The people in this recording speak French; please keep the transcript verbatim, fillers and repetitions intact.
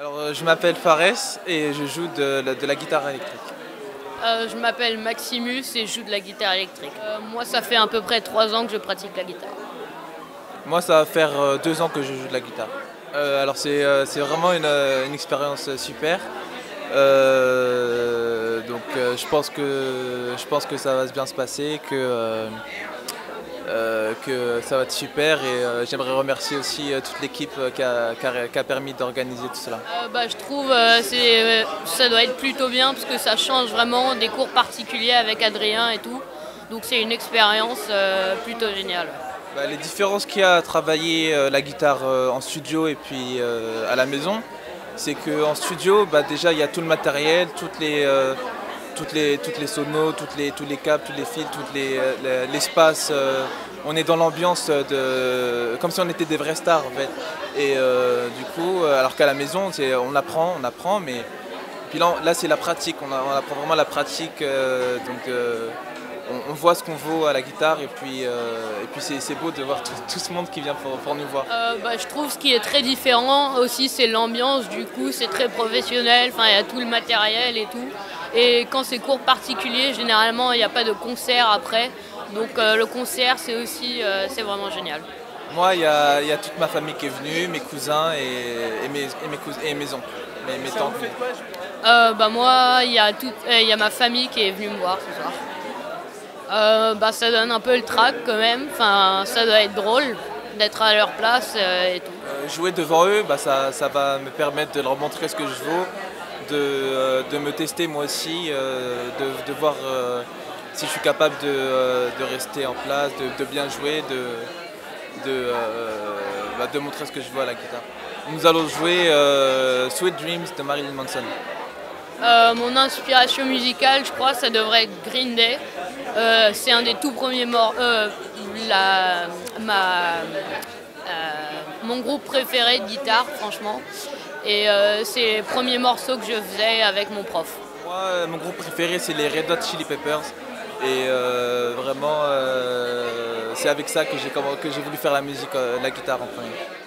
Alors je m'appelle Fares et je joue de la, de la guitare électrique. Euh, je m'appelle Maximus et je joue de la guitare électrique. Euh, moi ça fait à peu près trois ans que je pratique la guitare. Moi ça va faire deux ans que je joue de la guitare. Euh, alors c'est euh, vraiment une, une expérience super. Euh, donc euh, je, pense que, je pense que ça va bien se passer, que, euh, euh, que ça va être super et euh, j'aimerais remercier aussi euh, toute l'équipe euh, qui, a, qui, a, qui a permis d'organiser tout cela. Euh, bah, je trouve euh, euh, ça doit être plutôt bien parce que ça change vraiment des cours particuliers avec Adrien et tout, donc c'est une expérience euh, plutôt géniale. Bah, les différences qu'il y a à travailler euh, la guitare euh, en studio et puis euh, à la maison, c'est qu'en studio, bah, déjà il y a tout le matériel, toutes les, euh, toutes les, toutes les sonos, toutes les, tous les câbles, tous les fils, tout l'espace. Les, euh, on est dans l'ambiance de comme si on était des vrais stars en fait. Et euh, du coup, alors qu'à la maison, on apprend, on apprend, mais puis là, là c'est la pratique, on, a, on apprend vraiment la pratique. Euh, donc, euh, on voit ce qu'on vaut à la guitare et puis, euh, et puis c'est beau de voir tout, tout ce monde qui vient pour, pour nous voir. Euh, bah, je trouve ce qui est très différent aussi c'est l'ambiance, du coup c'est très professionnel, il y a tout le matériel et tout. Et quand c'est cours particulier, généralement il n'y a pas de concert après, donc euh, le concert c'est aussi euh, c'est vraiment génial. Moi il y a, y a toute ma famille qui est venue, mes cousins et, et, mes, et, mes, cousins, et mes oncles, mes, mes tantes. Euh, bah, moi il y, euh, y a ma famille qui est venue me voir ce soir. Euh, bah, ça donne un peu le trac quand même, enfin, ça doit être drôle d'être à leur place euh, et tout. Euh, jouer devant eux, bah, ça, ça va me permettre de leur montrer ce que je vaux, de, euh, de me tester moi aussi, euh, de, de voir euh, si je suis capable de, euh, de rester en place, de, de bien jouer, de, de, euh, bah, de montrer ce que je vaux à la guitare. Nous allons jouer euh, Sweet Dreams de Marilyn Manson. Euh, mon inspiration musicale, je crois, ça devrait être Green Day. Euh, c'est un des tout premiers morts. Euh, la, ma, euh, mon groupe préféré de guitare, franchement. Et euh, c'est les premiers morceaux que je faisais avec mon prof. Moi, mon groupe préféré, c'est les Red Hot Chili Peppers. Et euh, vraiment, euh, c'est avec ça que j'ai voulu faire la musique, euh, la guitare en premier.